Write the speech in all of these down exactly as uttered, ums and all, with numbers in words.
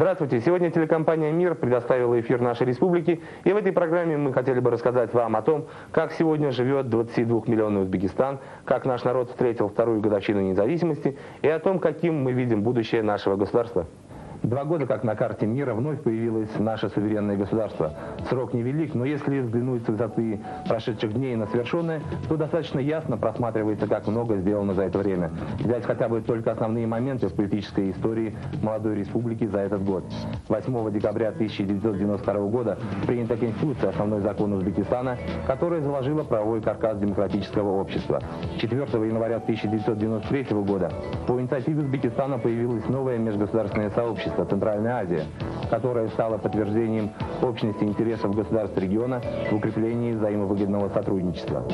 Здравствуйте! Сегодня телекомпания «МИР» предоставила эфир нашей республики, и в этой программе мы хотели бы рассказать вам о том, как сегодня живет двадцатидвухмиллионный Узбекистан, как наш народ встретил вторую годовщину независимости и о том, каким мы видим будущее нашего государства. Два года как на карте мира вновь появилось наше суверенное государство. Срок невелик, но если взглянуть с высоты прошедших дней на совершенное, то достаточно ясно просматривается, как много сделано за это время. Взять хотя бы только основные моменты в политической истории молодой республики за этот год. восьмого декабря тысяча девятьсот девяносто второго года принята Конституция, основной закон Узбекистана, которая заложила правовой каркас демократического общества. четвёртого января тысяча девятьсот девяносто третьего года по инициативе Узбекистана появилось новое межгосударственное сообщество Центральной Азии, которая стала подтверждением общности интересов государств региона в укреплении взаимовыгодного сотрудничества.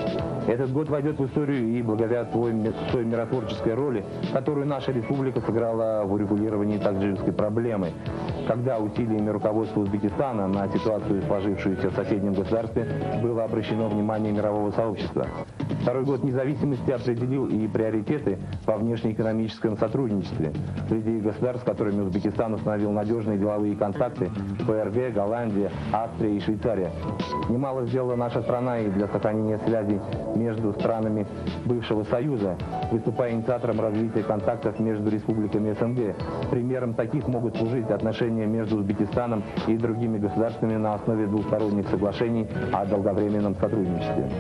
Этот год войдет в историю и благодаря той миротворческой роли, которую наша республика сыграла в урегулировании таджикской проблемы, когда усилиями руководства Узбекистана на ситуацию, сложившуюся в соседнем государстве, было обращено внимание мирового сообщества. Второй год независимости определил и приоритеты во внешнеэкономическом сотрудничестве среди государств, с которыми Узбекистан установил надежные деловые контакты: ФРГ, Голландия, Австрия и Швейцария. Немало сделала наша страна и для сохранения связей между странами бывшего Союза, выступая инициатором развития контактов между республиками СНГ. Примером таких могут служить отношения между Узбекистаном и другими государствами на основе двусторонних соглашений о долговременном сотрудничестве.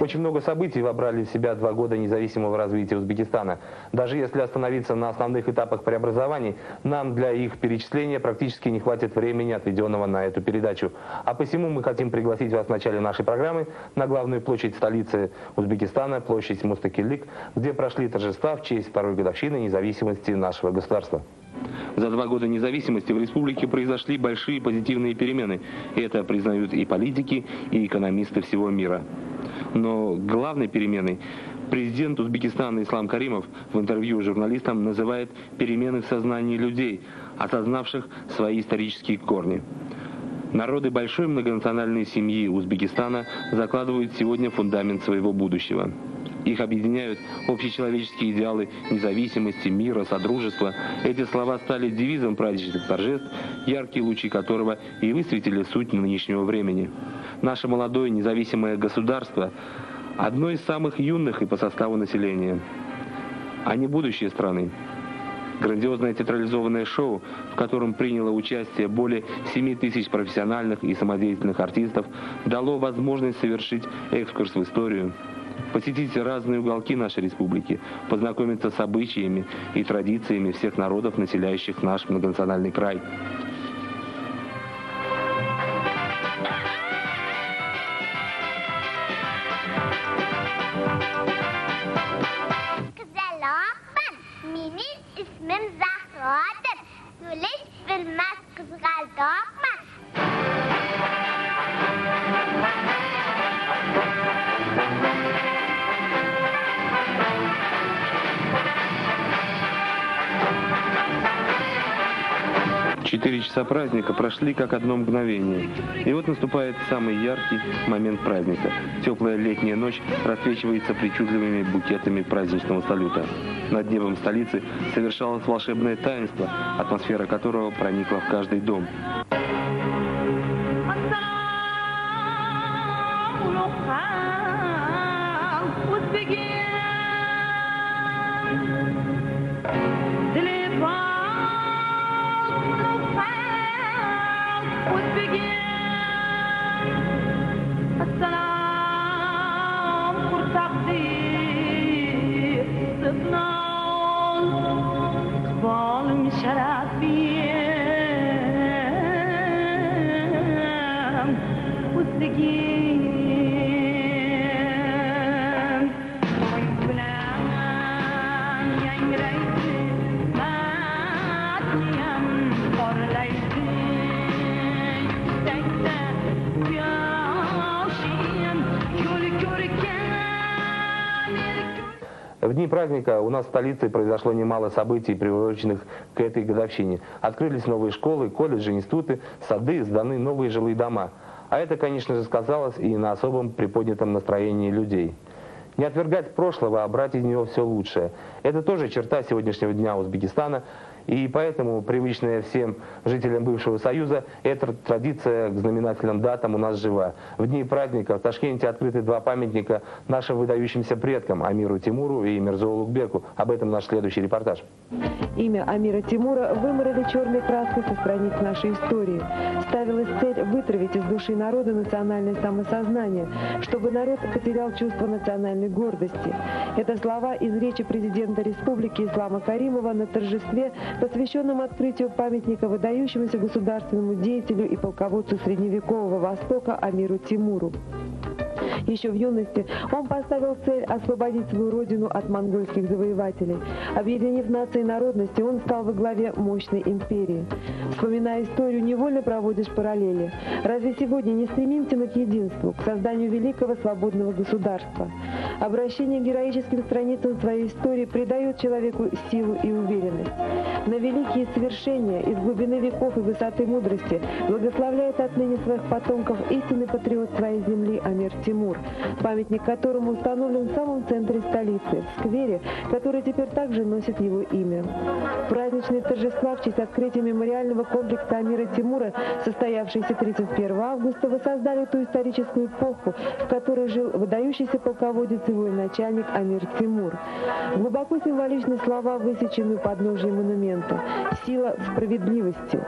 Очень много событий вобрали в себя два года независимого развития Узбекистана. Даже если остановиться на основных этапах преобразований, нам для их перечисления практически не хватит времени, отведенного на эту передачу. А посему мы хотим пригласить вас в начале нашей программы на главную площадь столицы Узбекистана, площадь Мустакиллик, где прошли торжества в честь второй годовщины независимости нашего государства. За два года независимости в республике произошли большие позитивные перемены. Это признают и политики, и экономисты всего мира. Но главной переменой президент Узбекистана Ислам Каримов в интервью журналистам называет перемены в сознании людей, осознавших свои исторические корни. Народы большой многонациональной семьи Узбекистана закладывают сегодня фундамент своего будущего. Их объединяют общечеловеческие идеалы независимости, мира, содружества. Эти слова стали девизом праздничных торжеств, яркие лучи которого и высветили суть нынешнего времени. Наше молодое независимое государство – одно из самых юных и по составу населения. Они будущее страны. Грандиозное театрализованное шоу, в котором приняло участие более семи тысяч профессиональных и самодеятельных артистов, дало возможность совершить экскурс в историю. Посетите разные уголки нашей республики, познакомиться с обычаями и традициями всех народов, населяющих наш многонациональный край. Четыре часа праздника прошли как одно мгновение. И вот наступает самый яркий момент праздника. Теплая летняя ночь расцвечивается причудливыми букетами праздничного салюта. Над небом столицы совершалось волшебное таинство, атмосфера которого проникла в каждый дом. В дни праздника у нас в столице произошло немало событий, приуроченных к этой годовщине. Открылись новые школы, колледжи, институты, сады, сданы новые жилые дома. А это, конечно же, сказалось и на особом приподнятом настроении людей. Не отвергать прошлого, а брать из него все лучшее. Это тоже черта сегодняшнего дня Узбекистана. И поэтому, привычная всем жителям бывшего Союза, эта традиция к знаменательным датам у нас жива. В дни праздника в Ташкенте открыты два памятника нашим выдающимся предкам, Амиру Тимуру и Мирзо Улугбеку. Об этом наш следующий репортаж. Имя Амира Тимура вымарали черной краской со страниц нашей истории. Ставилась цель вытравить из души народа национальное самосознание, чтобы народ потерял чувство национальной гордости. Это слова из речи президента республики Ислама Каримова на торжестве, посвященном открытию памятника выдающемуся государственному деятелю и полководцу средневекового Востока Амиру Тимуру. Еще в юности он поставил цель освободить свою родину от монгольских завоевателей. Объединив нации и народности, он стал во главе мощной империи. Вспоминая историю, невольно проводишь параллели. Разве сегодня не стремимся мы к единству, к созданию великого свободного государства? Обращение к героическим страницам своей истории придает человеку силу и уверенность. На великие свершения из глубины веков и высоты мудрости благословляет отныне своих потомков истинный патриот своей земли Амир Тимур, памятник которому установлен в самом центре столицы, в сквере, который теперь также носит его имя. Праздничные торжества в честь открытия мемориального комплекса Амира Тимура, состоявшийся тридцать первого августа, воссоздали ту историческую эпоху, в которой жил выдающийся полководец и военачальник Амир Тимур. Глубоко символичны слова, высеченные у подножия монумента. «Сила в справедливости».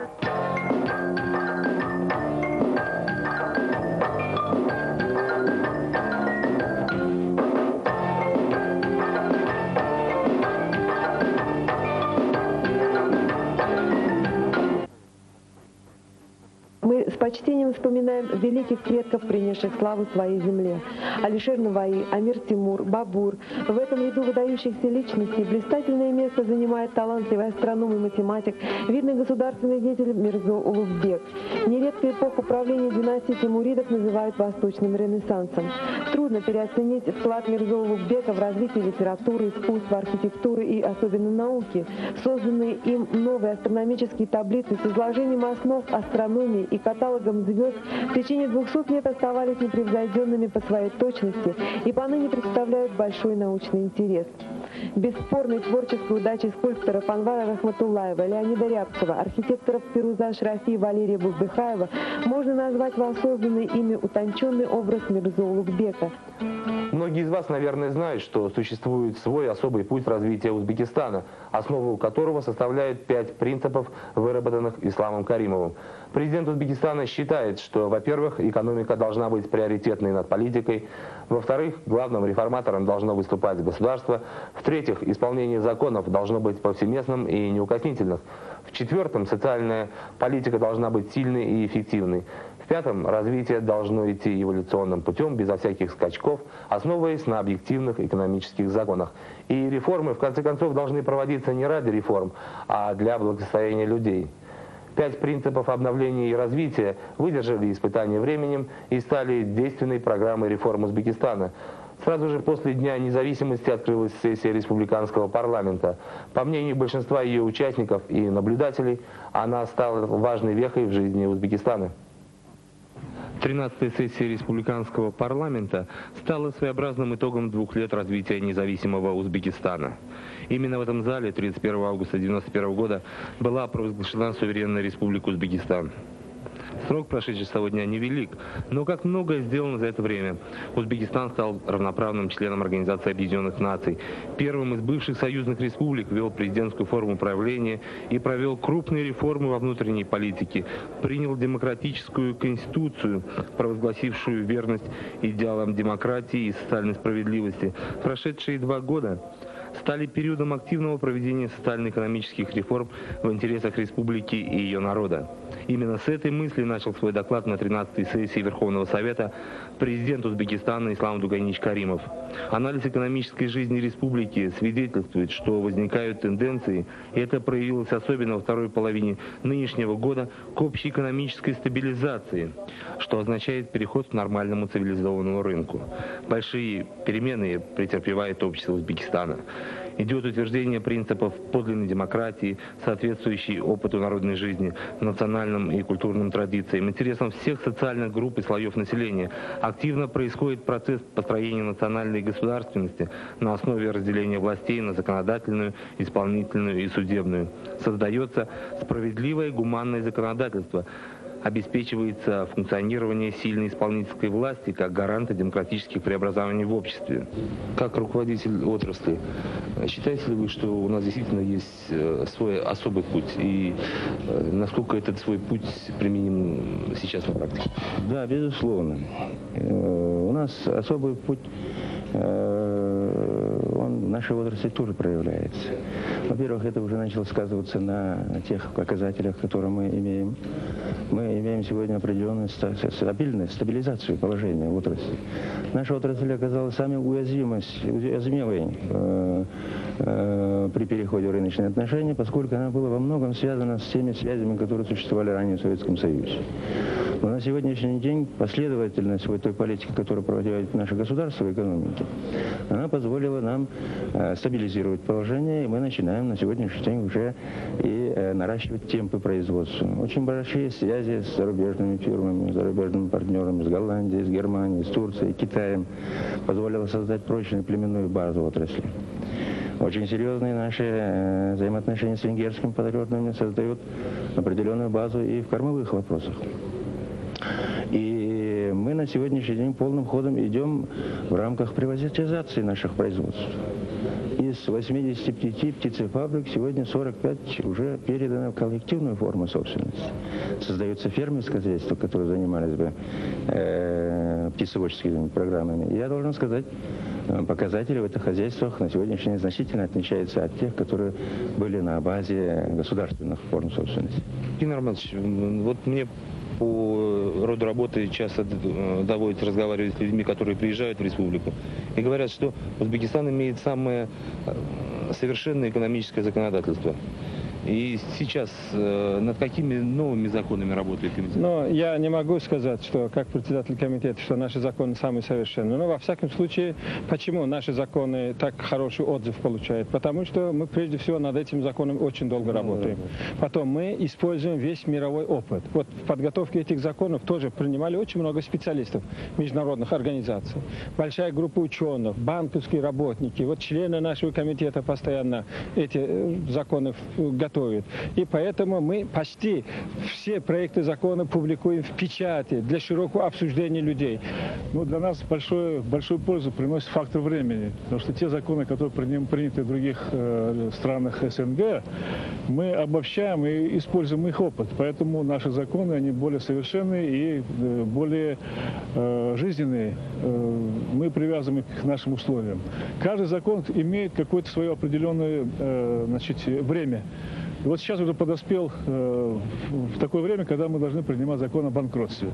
Мы с почтением вспоминаем великих предков, принесших славу своей земле. Алишер Навои, Амир Тимур, Бабур. В этом ряду выдающихся личностей блистательное место занимает талантливый астроном и математик, видный государственный деятель Мирзо Улугбек. Нередко эпоху правления династии Тимуридов называют восточным ренессансом. Трудно переоценить вклад Мирзо Улугбека в развитие литературы, искусства, архитектуры и особенно науки. Созданные им новые астрономические таблицы с изложением основ астрономии и каталогом звезд в течение двухсот лет оставались непревзойденными по своей точности и поныне представляют большой научный интерес. Бесспорной творческой удачей скульпторов Анвара Рахматулаева, Леонида Рябцева, архитекторов Пруз Ашрафи и Валерия Буддыхаева можно назвать воссозданный ими утонченный образ Мирзо Улугбека. Многие из вас, наверное, знают, что существует свой особый путь развития Узбекистана, основу которого составляют пять принципов, выработанных Исламом Каримовым. Президент Узбекистана считает, что, во-первых, экономика должна быть приоритетной над политикой, во-вторых, главным реформатором должно выступать государство, в-третьих, исполнение законов должно быть повсеместным и неукоснительным, в-четвертых, социальная политика должна быть сильной и эффективной, в-пятых, развитие должно идти эволюционным путем, безо всяких скачков, основываясь на объективных экономических законах. И реформы, в конце концов, должны проводиться не ради реформ, а для благосостояния людей. Пять принципов обновления и развития выдержали испытания временем и стали действенной программой реформ Узбекистана. Сразу же после Дня независимости открылась сессия республиканского парламента. По мнению большинства ее участников и наблюдателей, она стала важной вехой в жизни Узбекистана. тринадцатая сессия республиканского парламента стала своеобразным итогом двух лет развития независимого Узбекистана. Именно в этом зале тридцать первого августа тысяча девятьсот девяносто первого года была провозглашена суверенная республика Узбекистан. Срок прошедшего дня невелик, но как многое сделано за это время. Узбекистан стал равноправным членом Организации Объединенных Наций. Первым из бывших союзных республик ввел президентскую форму правления и провел крупные реформы во внутренней политике. Принял демократическую конституцию, провозгласившую верность идеалам демократии и социальной справедливости. Прошедшие два года стали периодом активного проведения социально-экономических реформ в интересах республики и ее народа. Именно с этой мысли начал свой доклад на тринадцатой сессии Верховного Совета президент Узбекистана Ислам Дуганич Каримов. Анализ экономической жизни республики свидетельствует, что возникают тенденции, и это проявилось особенно во второй половине нынешнего года, к общей экономической стабилизации, что означает переход к нормальному цивилизованному рынку. Большие перемены претерпевает общество Узбекистана. идет утверждение принципов подлинной демократии, соответствующей опыту народной жизни, национальным и культурным традициям, интересам всех социальных групп и слоев населения. Активно происходит процесс построения национальной государственности на основе разделения властей на законодательную, исполнительную и судебную. Создается справедливое и гуманное законодательство, обеспечивается функционирование сильной исполнительской власти как гаранта демократических преобразований в обществе. Как руководитель отрасли, считаете ли вы, что у нас действительно есть свой особый путь? И насколько этот свой путь применим сейчас на практике? Да, безусловно. У нас особый путь, он в нашей отрасли тоже проявляется. Во-первых, это уже начало сказываться на тех показателях, которые мы имеем. Мы имеем сегодня определенную стабильность, стабилизацию положения в отрасли. Наша отрасль оказалась самой уязвимой э, э, при переходе в рыночные отношения, поскольку она была во многом связана с теми связями, которые существовали ранее в Советском Союзе. Но на сегодняшний день последовательность вот той политики, которую проводит наше государство в экономике, она позволила нам э, стабилизировать положение, и мы начинаем на сегодняшний день уже и э, наращивать темпы производства. Очень большие связи с зарубежными фирмами, с зарубежными партнерами, с Голландией, с Германией, с Турцией, Китаем позволило создать прочную племенную базу отрасли. Очень серьезные наши э, взаимоотношения с венгерскими партнерами создают определенную базу и в кормовых вопросах. И мы на сегодняшний день полным ходом идем в рамках приватизации наших производств. Из восьмидесяти пяти птицефабрик сегодня сорок пять уже передано в коллективную форму собственности. Создаются фермерское хозяйство, которые занимались бы э, птицеводческими программами. Я должен сказать, показатели в этих хозяйствах на сегодняшний день значительно отличаются от тех, которые были на базе государственных форм собственности. Игорь Арманович, вот мне по роду работы часто доводится разговаривать с людьми, которые приезжают в республику, и говорят, что Узбекистан имеет самое совершенное экономическое законодательство. И сейчас над какими новыми законами работает комитет? Но я не могу сказать, что как председатель комитета, что наши законы самые совершенные. Но во всяком случае, почему наши законы так хороший отзыв получают? Потому что мы прежде всего над этим законом очень долго работаем. Потом мы используем весь мировой опыт. Вот в подготовке этих законов тоже принимали очень много специалистов международных организаций. Большая группа ученых, банковские работники, вот члены нашего комитета постоянно эти законы готовят. И поэтому мы почти все проекты закона публикуем в печати для широкого обсуждения людей. Ну, для нас большую, большую пользу приносит фактор времени, потому что те законы, которые приняты в других э, странах СНГ, мы обобщаем и используем их опыт. Поэтому наши законы, они более совершенные и э, более э, жизненные. Э, мы привязываем их к нашим условиям. Каждый закон имеет какое-то свое определенное э, значит, время. И вот сейчас уже подоспел э, в такое время, когда мы должны принимать закон о банкротстве.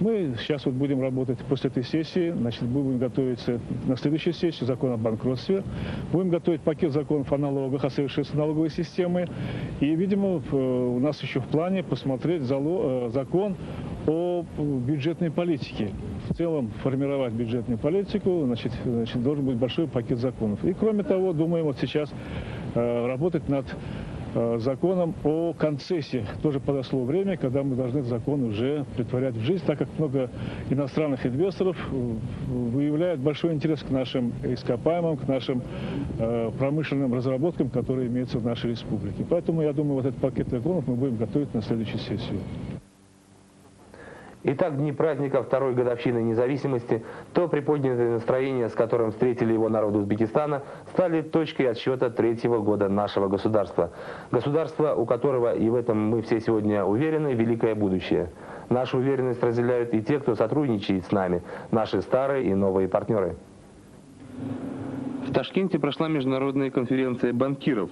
Мы сейчас вот будем работать после этой сессии, значит, будем готовиться на следующей сессии закон о банкротстве, будем готовить пакет законов о налогах, о совершенстве налоговой системы. И, видимо, у нас еще в плане посмотреть закон о бюджетной политике. В целом формировать бюджетную политику, значит, значит, должен быть большой пакет законов. И, кроме того, думаем вот сейчас э, работать над законом о концессиях. Тоже подошло время, когда мы должны этот закон уже притворять в жизнь, так как много иностранных инвесторов выявляют большой интерес к нашим ископаемым, к нашим э, промышленным разработкам, которые имеются в нашей республике. Поэтому, я думаю, вот этот пакет законов мы будем готовить на следующую сессию. Итак, дни праздника второй годовщины независимости, то приподнятое настроение, с которым встретили его народ Узбекистана, стали точкой отсчета третьего года нашего государства. Государство, у которого, и в этом мы все сегодня уверены, великое будущее. Нашу уверенность разделяют и те, кто сотрудничает с нами, наши старые и новые партнеры. В Ташкенте прошла международная конференция банкиров.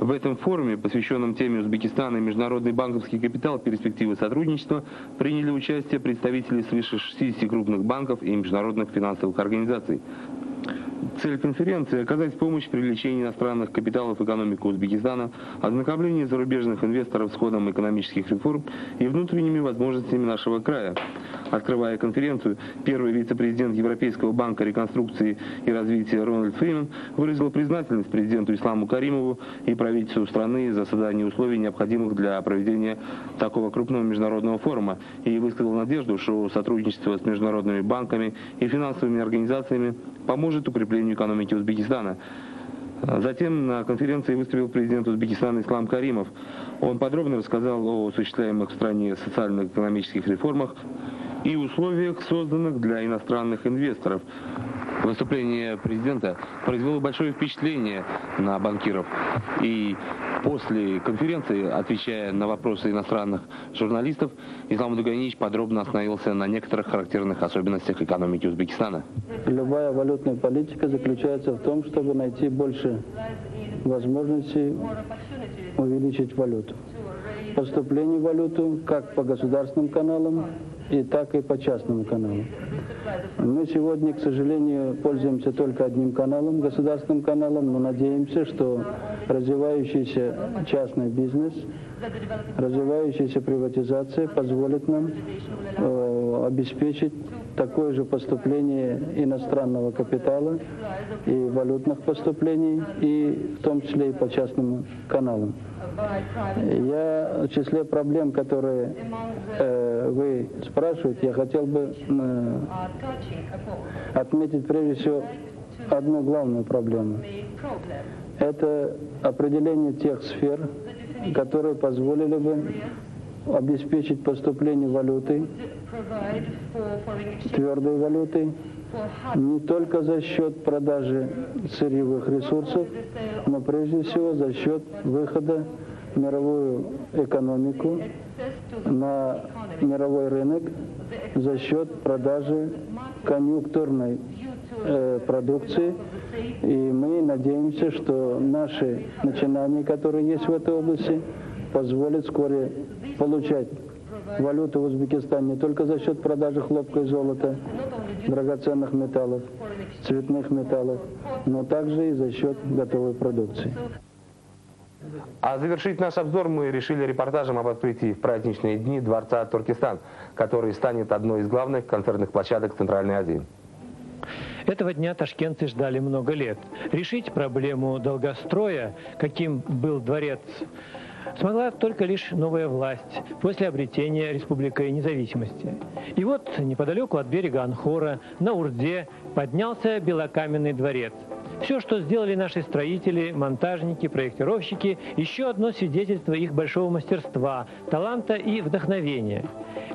В этом форуме, посвященном теме Узбекистана и международный банковский капитал, перспективы сотрудничества, приняли участие представители свыше шестидесяти крупных банков и международных финансовых организаций. Цель конференции – оказать помощь при привлечении иностранных капиталов в экономику Узбекистана, ознакомлении зарубежных инвесторов с ходом экономических реформ и внутренними возможностями нашего края. Открывая конференцию, первый вице-президент Европейского банка реконструкции и развития Рональд Фримен выразил признательность президенту Исламу Каримову и правительству страны за создание условий, необходимых для проведения такого крупного международного форума, и высказал надежду, что сотрудничество с международными банками и финансовыми организациями поможет укреплению экономики Узбекистана. Затем на конференции выступил президент Узбекистана Ислам Каримов. Он подробно рассказал о осуществляемых в стране социально-экономических реформах и условиях, созданных для иностранных инвесторов. Выступление президента произвело большое впечатление на банкиров. И после конференции, отвечая на вопросы иностранных журналистов, Ислам Дуганич подробно остановился на некоторых характерных особенностях экономики Узбекистана. Любая валютная политика заключается в том, чтобы найти больше возможностей увеличить валюту. Поступление в валюту как по государственным каналам, и так и по частному каналу. Мы сегодня, к сожалению, пользуемся только одним каналом, государственным каналом, но надеемся, что развивающийся частный бизнес, развивающаяся приватизация позволит нам э, обеспечить такое же поступление иностранного капитала и валютных поступлений, и в том числе и по частным каналам. Я в числе проблем, которые э, вы спрашиваете, я хотел бы э, отметить прежде всего одну главную проблему. Это определение тех сфер, которые позволили бы обеспечить поступление валюты, твердой валюты, не только за счет продажи сырьевых ресурсов, но прежде всего за счет выхода в мировую экономику, на мировой рынок, за счет продажи конъюнктурной э, продукции. И мы надеемся, что наши начинания, которые есть в этой области, позволят вскоре получать валюту в Узбекистане не только за счет продажи хлопка и золота, драгоценных металлов, цветных металлов, но также и за счет готовой продукции. А завершить наш обзор мы решили репортажем об открытии в праздничные дни Дворца Туркестан, который станет одной из главных концертных площадок Центральной Азии. Этого дня ташкентцы ждали много лет. Решить проблему долгостроя, каким был дворец, смогла только лишь новая власть после обретения республикой независимости. И вот неподалеку от берега Анхора, на Урде, поднялся белокаменный дворец. Все, что сделали наши строители, монтажники, проектировщики, еще одно свидетельство их большого мастерства, таланта и вдохновения.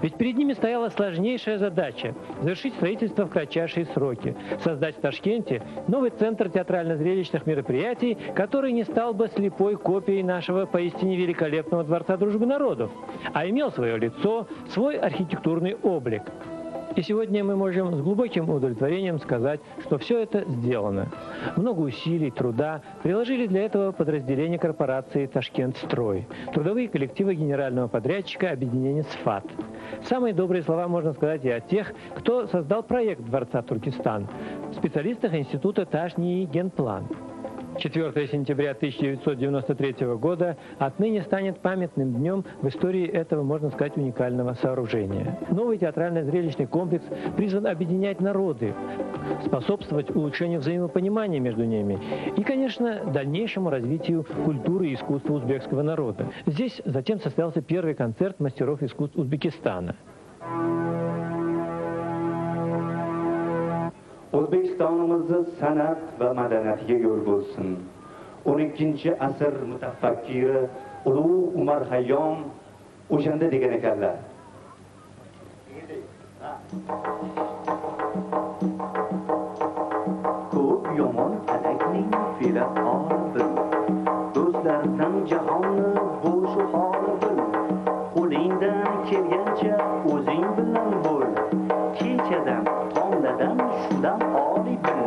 Ведь перед ними стояла сложнейшая задача – завершить строительство в кратчайшие сроки, создать в Ташкенте новый центр театрально-зрелищных мероприятий, который не стал бы слепой копией нашего поистине великолепного Дворца Дружбы Народов, а имел свое лицо, свой архитектурный облик. И сегодня мы можем с глубоким удовлетворением сказать, что все это сделано. Много усилий, труда приложили для этого подразделения корпорации «Ташкент-Строй», трудовые коллективы генерального подрядчика объединения «СФАТ». Самые добрые слова можно сказать и о тех, кто создал проект Дворца Туркестан, специалистах Института Ташни и Генплан. четвёртое сентября тысяча девятьсот девяносто третьего года отныне станет памятным днем в истории этого, можно сказать, уникального сооружения. Новый театрально-зрелищный комплекс призван объединять народы, способствовать улучшению взаимопонимания между ними и, конечно, дальнейшему развитию культуры и искусства узбекского народа. Здесь затем состоялся первый концерт мастеров искусств Узбекистана. O'zbekistonimizni san'at va madaniyatga yo'l bo'lsin. он ikkinchi asr mutafakkiri ulug' Umar Hayom o'shanda degan ekanlar. Ko'p yomon adakning fe'li oldim. Do'stlardan jahonni bo'sh holdim. Qo'lingdan kelgancha o'zing bilan bo'l. Kechadan tongladan shundan oliy bil.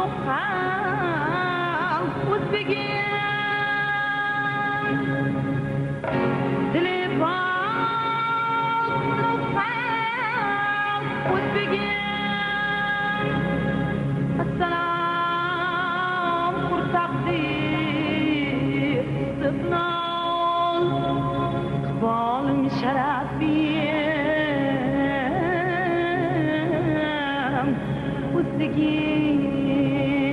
Again.